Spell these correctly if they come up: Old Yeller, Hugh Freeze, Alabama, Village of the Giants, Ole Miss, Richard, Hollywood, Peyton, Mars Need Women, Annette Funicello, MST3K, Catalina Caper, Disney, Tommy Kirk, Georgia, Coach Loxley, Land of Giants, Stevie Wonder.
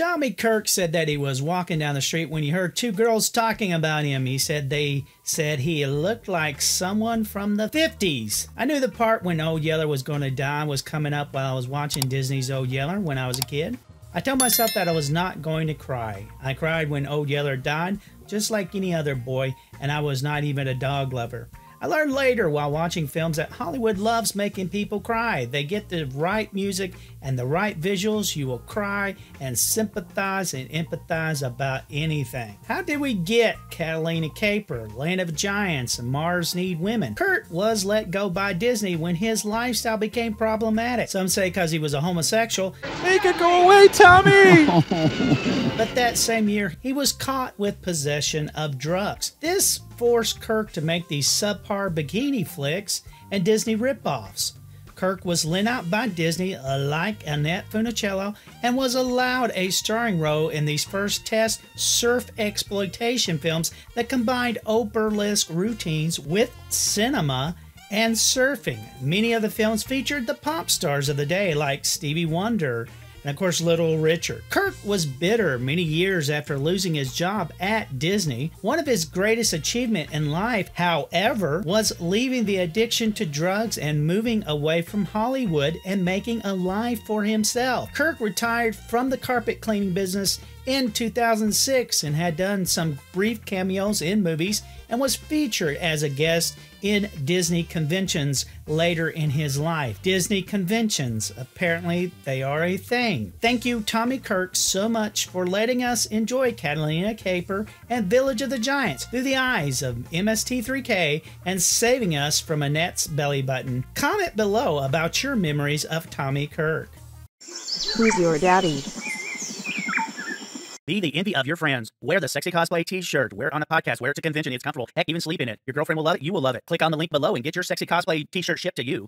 Tommy Kirk said that he was walking down the street when he heard two girls talking about him. He said they said he looked like someone from the 50s. I knew the part when Old Yeller was going to die was coming up while I was watching Disney's Old Yeller when I was a kid. I told myself that I was not going to cry. I cried when Old Yeller died, just like any other boy, and I was not even a dog lover. I learned later while watching films that Hollywood loves making people cry. They get the right music and the right visuals. You will cry and sympathize and empathize about anything. How did we get Catalina Caper, Land of Giants, and Mars Need Women? Kurt was let go by Disney when his lifestyle became problematic. Some say because he was a homosexual. Make it go away, Tommy! But that same year, he was caught with possession of drugs. This forced Kirk to make these subpar bikini flicks and Disney ripoffs. Kirk was lent out by Disney, like Annette Funicello, and was allowed a starring role in these first test surf exploitation films that combined old burlesque routines with cinema and surfing. Many of the films featured the pop stars of the day, like Stevie Wonder and, of course, little Richard. Kirk was bitter many years after losing his job at Disney. One of his greatest achievements in life, however, was leaving the addiction to drugs and moving away from Hollywood and making a life for himself. Kirk retired from the carpet cleaning business in 2006 and had done some brief cameos in movies and was featured as a guest in Disney conventions later in his life. Disney conventions, apparently they are a thing. Thank you, Tommy Kirk, so much for letting us enjoy Catalina Caper and Village of the Giants through the eyes of MST3K and saving us from Annette's belly button. Comment below about your memories of Tommy Kirk. Who's your daddy? Be the envy of your friends. Wear the sexy cosplay t-shirt. Wear it on a podcast. Wear it to convention. It's comfortable. Heck, even sleep in it. Your girlfriend will love it. You will love it. Click on the link below and get your sexy cosplay t-shirt shipped to you.